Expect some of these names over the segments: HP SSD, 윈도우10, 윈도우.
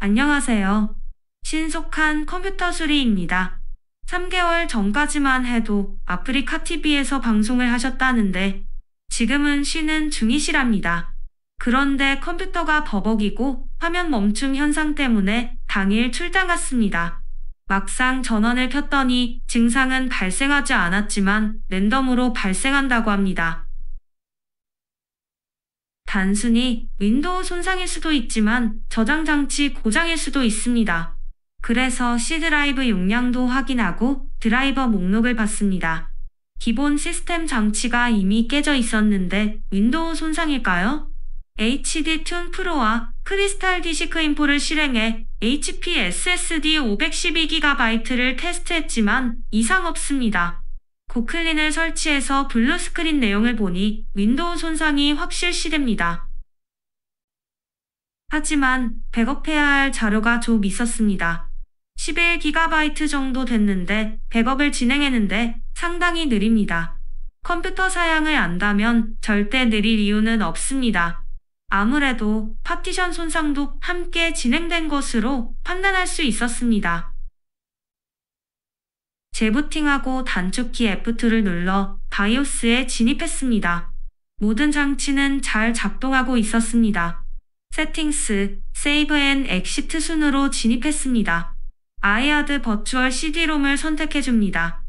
안녕하세요. 신속한 컴퓨터 수리입니다. 3개월 전까지만 해도 아프리카TV에서 방송을 하셨다는데 지금은 쉬는 중이시랍니다. 그런데 컴퓨터가 버벅이고 화면 멈춤 현상 때문에 당일 출장 갔습니다. 막상 전원을 켰더니 증상은 발생하지 않았지만 랜덤으로 발생한다고 합니다. 단순히 윈도우 손상일 수도 있지만 저장장치 고장일 수도 있습니다. 그래서 C드라이브 용량도 확인하고 드라이버 목록을 봤습니다. 기본 시스템 장치가 이미 깨져 있었는데 윈도우 손상일까요? HD 튠 프로와 크리스탈 디스크 인포를 실행해 HP SSD 512GB를 테스트했지만 이상 없습니다. 고클린을 설치해서 블루스크린 내용을 보니 윈도우 손상이 확실시됩니다. 하지만 백업해야 할 자료가 좀 있었습니다. 11GB 정도 됐는데 백업을 진행했는데 상당히 느립니다. 컴퓨터 사양을 안다면 절대 느릴 이유는 없습니다. 아무래도 파티션 손상도 함께 진행된 것으로 판단할 수 있었습니다. 재부팅하고 단축키 F2를 눌러 바이오스에 진입했습니다. 모든 장치는 잘 작동하고 있었습니다. 세팅스, 세이브 앤 엑시트 순으로 진입했습니다. 아이아드 버추얼 CD롬을 선택해줍니다.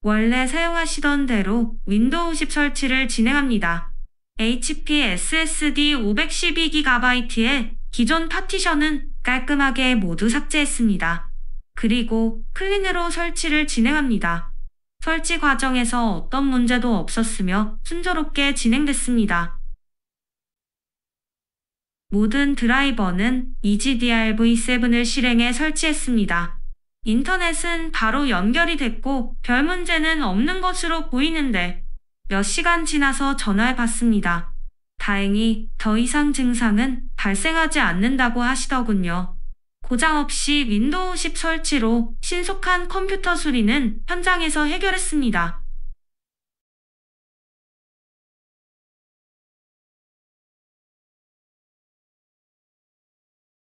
원래 사용하시던 대로 윈도우10 설치를 진행합니다. HP SSD 512GB에 기존 파티션은 깔끔하게 모두 삭제했습니다. 그리고 클린으로 설치를 진행합니다. 설치 과정에서 어떤 문제도 없었으며 순조롭게 진행됐습니다. 모든 드라이버는 EGDRv7을 실행해 설치했습니다. 인터넷은 바로 연결이 됐고 별 문제는 없는 것으로 보이는데 몇 시간 지나서 전화해봤습니다. 다행히 더 이상 증상은 발생하지 않는다고 하시더군요. 고장 없이 윈도우 10 설치로 신속한 컴퓨터 수리는 현장에서 해결했습니다.